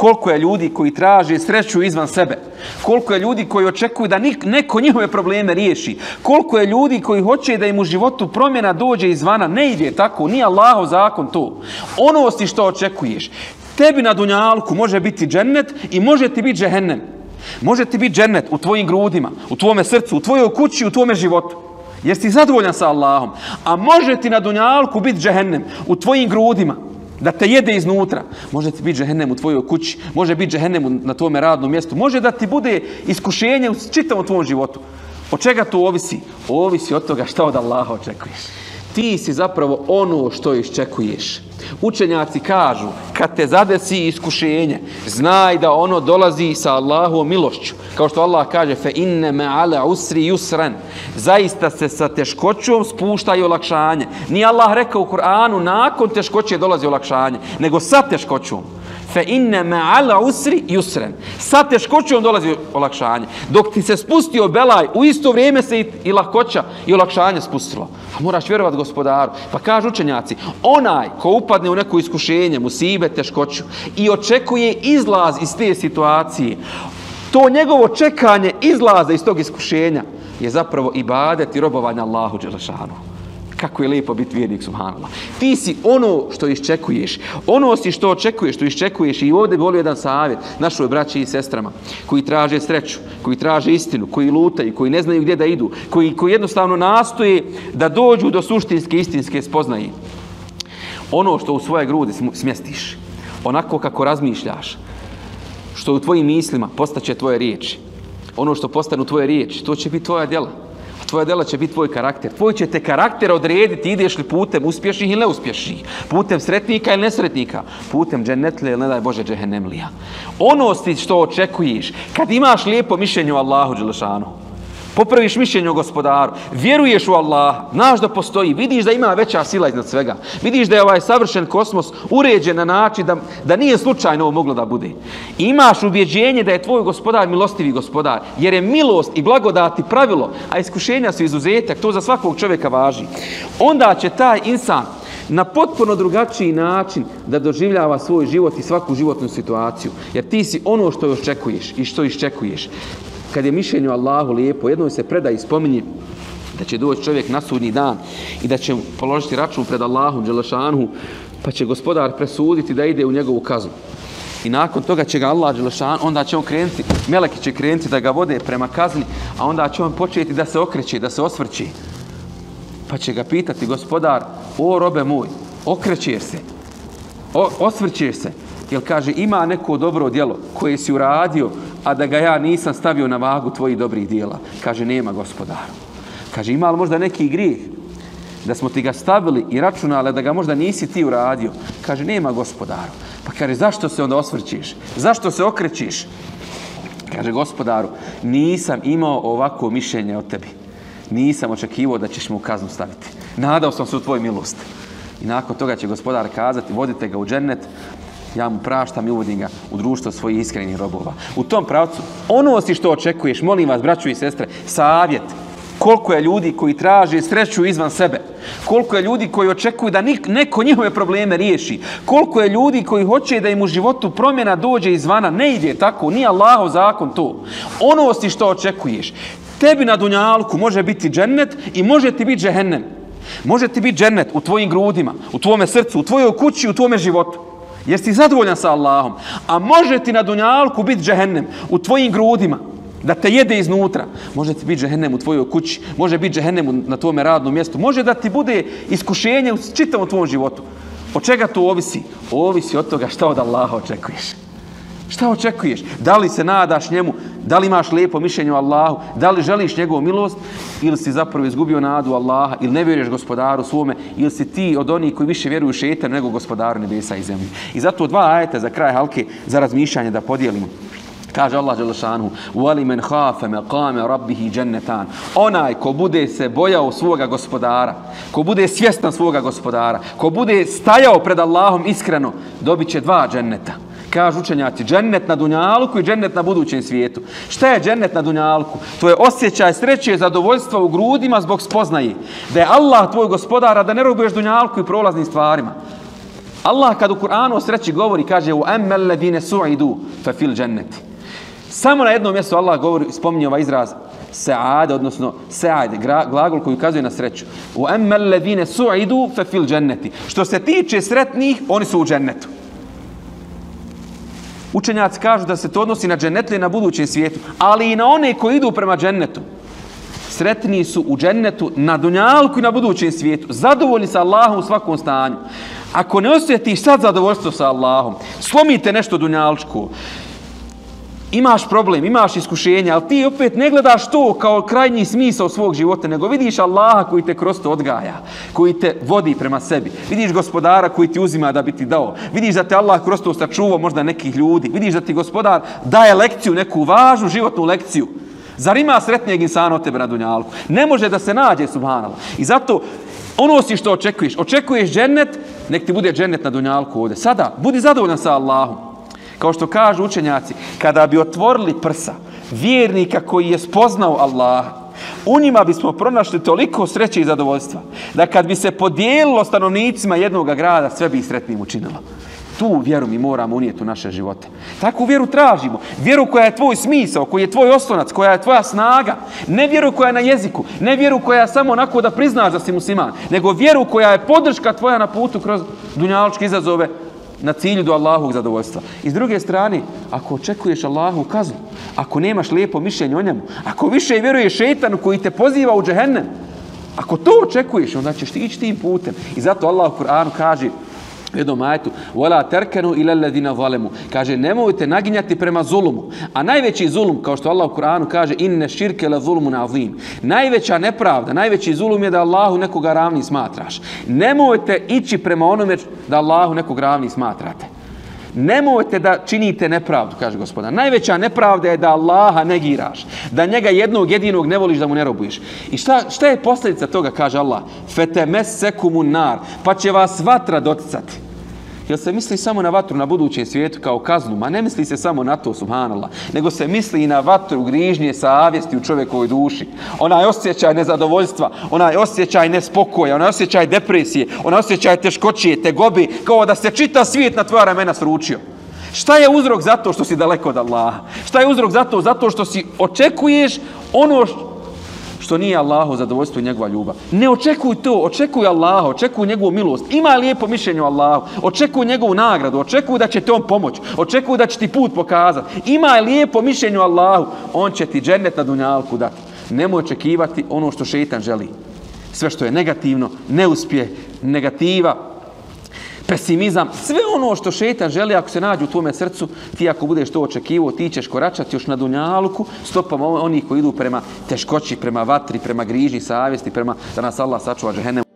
Koliko je ljudi koji traže sreću izvan sebe? Koliko je ljudi koji očekuju da neko njihove probleme riješi? Koliko je ljudi koji hoće da im u životu promjena dođe izvana? Ne ide tako, nije Allahov zakon to. Ono si što očekuješ. Tebi na dunjalku može biti džennet i može ti biti džehennem. Može ti biti džennet u tvojim grudima, u tvome srcu, u tvojoj kući, u tvome životu. Jer si zadovoljan sa Allahom. A može ti na dunjalku biti džehennem u tvojim grudima, da te jede iznutra. Može ti biti džehennem u tvojoj kući, može biti džehennem na tvome radnom mjestu, može da ti bude iskušenje u čitavom tvom životu. Od čega to ovisi? Ovisi od toga šta od Allaha očekuješ. Ti si zapravo ono što iščekuješ. Učenjaci kažu, kad te zadesi iskušenje, znaj da ono dolazi sa Allahovom milošću. Kao što Allah kaže, fe inne me ala usri yusran. Zaista se sa teškoćom spušta i olakšanje. Nije Allah rekao u Kur'anu, nakon teškoće dolazi olakšanje, nego sa teškoćom. Fe inne me ala usri yusran. Sa teškoćom dolazi olakšanje. Dok ti se spustio belaj, u isto vrijeme se i lahkoća i olakšanje spustilo. A moraš vjerovat gospodaru. Pa kažu učenjaci, onaj ko upadne u neko iskušenje, musibe, teškoću i očekuje izlaz iz te situacije, to njegovo čekanje izlaza iz tog iskušenja je zapravo ibadet i robovanje Allahu dželešanu. Kako je lijepo biti vjernik, subhanallah. Ti si ono što iščekuješ. Ono si što očekuješ, što iščekuješ. I ovdje bi volio jedan savjet našoj braći i sestrama koji traže sreću, koji traže istinu, koji lutaju, koji ne znaju gdje da idu, koji jednostavno nastoje da dođu do suštinske, istinske spoznaje. Ono što u svoje grudi smjestiš, onako kako razmišljaš, što u tvojim mislima postaće tvoje riječi. Ono što postanu tvoje riječi, to će biti tvoja djela. Tvoja djela će biti tvoj karakter. Tvoj će te karakter odrediti, ideš li putem uspješnih ili neuspješnih, putem sretnika ili nesretnika, putem džennetlija ili ne daj Bože džehennemlija. Ono si što očekuješ, kad imaš lijepo mišljenje o Allahu dželešanu, popraviš mišljenje o gospodaru, vjeruješ u Allaha, znaš da postoji, vidiš da ima veća sila iznad svega, vidiš da je ovaj savršen kosmos uređen na način da nije slučajno ovo moglo da bude. I imaš ubjeđenje da je tvoj gospodar milostivi gospodar, jer je milost i blagodati pravilo, a iskušenja su izuzetak, to za svakog čovjeka važi. Onda će taj insan na potpuno drugačiji način da doživljava svoj život i svaku životnu situaciju, jer ti si ono što očekuješ i što iščekuješ. Kad je mišljenje o Allahu lijepo, jednom se predaj spominje da će doći čovjek na sudnji dan i da će položiti račun pred Allahom dželešanu, pa će gospodar presuditi da ide u njegovu kaznu. I nakon toga će ga Allah dželešanu, onda će on krenuti, meleki će krenuti da ga vode prema kazni, a onda će on početi da se okreće, da se osvrće. Pa će ga pitati gospodar, o robe moj, okrećeš se, osvrćeš se. Jer kaže, ima neko dobro djelo koje si uradio, a da ga ja nisam stavio na vagu tvojih dobrih djela. Kaže, nema gospodaru. Kaže, ima li možda neki grijeh da smo ti ga stavili i računali da ga možda nisi ti uradio? Kaže, nema gospodaru. Pa kaže, zašto se onda osvrćeš? Zašto se okrećeš? Kaže, gospodaru, nisam imao ovako mišljenje od tebi. Nisam očekivao da ćeš mu kaznu staviti. Nadao sam se u tvoju milost. I nakon toga će gospodar kazati, vodite ga u džennet, ja mu praštam i uvodim ga u društvo svojih iskrenih robova. U tom pravcu, ono si što očekuješ, molim vas, braćo i sestre, savjet. Koliko je ljudi koji traže sreću izvan sebe. Koliko je ljudi koji očekuju da neko njihove probleme riješi. Koliko je ljudi koji hoće da im u životu promjena dođe izvana. Ne ide tako, nije Allahov zakon to. Ono si što očekuješ. Tebi na dunjalku može biti džennet i može ti biti džehennem. Može ti biti džennet u tvojim grudima, u tvome srcu, u tvojoj kući, u tvome životu. Jer si zadovoljan sa Allahom. A može ti na dunjalku biti džehennem u tvojim grudima, da te jede iznutra. Može ti biti džehennem u tvojoj kući, može biti džehennem na tvome radnom mjestu, može da ti bude iskušenje u čitavom tvom životu. Od čega to ovisi? Ovisi od toga šta od Allaha očekuješ. Šta očekuješ? Da li se nadaš njemu? Da li imaš lijepo mišljenje o Allahu? Da li želiš njegovu milost? Ili si zapravo izgubio nadu Allaha? Ili ne vjeruješ gospodaru svome? Ili si ti od onih koji više vjeruju šejtanu nego gospodaru nebesa i zemlje? I zato dva ajeta za kraj halke za razmišljanje da podijelimo. Kaže Allah dželešanu: "Waliman khafa maqama rabbih jannatan." Onaj ko bude se bojao svoga gospodara, ko bude svjestan svoga gospodara, ko bude stajao pred Allahom iskreno, dobiće dva dženneta. Kažu učenjaci, džennet na dunjalku i džennet na budućem svijetu. Šta je džennet na dunjalku? To je osjećaj sreće i zadovoljstva u grudima zbog spoznaje da je Allah tvoj gospodar, da ne robuješ dunjalku i prolaznim stvarima. Allah kad u Kur'anu o sreći govori, kaže samo na jednom mjestu Allah govori, spominje ovaj izraz sa'ad, odnosno sa'ad, glagol koji ukazuje na sreću. Što se tiče sretnih, oni su u džennetu. Učenjaci kažu da se to odnosi na džennetlije na budućem svijetu, ali i na one koji idu prema džennetu. Sretniji su u džennetu na dunjalku i na budućem svijetu. Zadovoljni sa Allahom u svakom stanju. Ako ne osjetiš sad zadovoljstvo sa Allahom, slomite nešto dunjalčko, imaš problem, imaš iskušenja, ali ti opet ne gledaš to kao krajnji smisao svog života, nego vidiš Allaha koji te kroz to odgaja, koji te vodi prema sebi. Vidiš gospodara koji ti uzima da bi ti dao. Vidiš da te Allah kroz to sačuvao možda nekih ljudi. Vidiš da ti gospodar daje lekciju, neku važnu životnu lekciju. Zar ima sretnijeg insana od tebe na dunjalku? Ne može da se nađe, subhanallah. I zato ono si što očekuješ. Očekuješ džennet, nek ti bude džennet na dunjalku ovdje. Sada, budi zadovoljan sa Allahom. Kao što kažu učenjaci, kada bi otvorili prsa vjernika koji je spoznao Allaha, u njima bismo pronašli toliko sreće i zadovoljstva, da kad bi se podijelilo stanovnicima jednog grada, sve bi ih sretnim učinilo. Tu vjeru mi moramo unijeti u naše živote. Takvu vjeru tražimo. Vjeru koja je tvoj smisao, koji je tvoj oslonac, koja je tvoja snaga. Ne vjeru koja je na jeziku, ne vjeru koja je samo onako da priznaš da si musliman, nego vjeru koja je podrška tvoja na putu kroz dunjalučke izazove, na cilju do Allahovog zadovoljstva. I s druge strane, ako očekuješ Allahovu kaznu, ako nemaš lijepo mišljenje o njemu, ako više vjeruješ šejtanu koji te poziva u džehennem, ako to očekuješ, onda ćeš ti ići tim putem. I zato Allah u Kur'anu kaže u jednom ajetu, kaže nemojte naginjati prema zulumu. A najveći zulum, kao što Allah u Kur'anu kaže, najveća nepravda, najveći zulum je da Allahu nekoga ravni smatraš. Nemojte ići prema onome da Allahu nekog ravni smatrate. Nemojte da činite nepravdu, kaže gospodar. Najveća nepravda je da Allaha negiraš, da njega jednog jedinog ne voliš, da mu ne robuješ. I šta je posljedica toga, kaže Allah? Pa će vas vatra doticati. Jel se misli samo na vatru na budućem svijetu kao kaznu? Ma ne misli se samo na to, subhanallah, nego se misli i na vatru grižnje savjesti u čovjekovoj duši. Onaj osjećaj nezadovoljstva, onaj osjećaj nespokoja, onaj osjećaj depresije, onaj osjećaj teškoće, tegobi, kao da se čita svijet na tvoja ramena sručio. Šta je uzrok za to što si daleko od Allaha? Šta je uzrok za to? Zato što si očekuješ ono što nije Allaho zadovoljstvo i njegova ljubav. Ne očekuj to, očekuj Allaha, očekuj njegovu milost. Ima lijepo mišljenje o Allahu, očekuj njegovu nagradu, očekuj da će ti on pomoć, očekuj da će ti put pokazati. Ima lijepo mišljenje o Allahu, on će ti džennet na dunjalku dati. Nemoj očekivati ono što šejtan želi. Sve što je negativno, neuspjeh, negativa, pesimizam, sve ono što šejtan želi, ako se nađe u tvome srcu, ti ako budeš to očekivao, ti ćeš koračati još na dunjaluku stopama onih koji idu prema teškoći, prema vatri, prema grižnji savjesti, prema da nas Allah sačuva džehennema.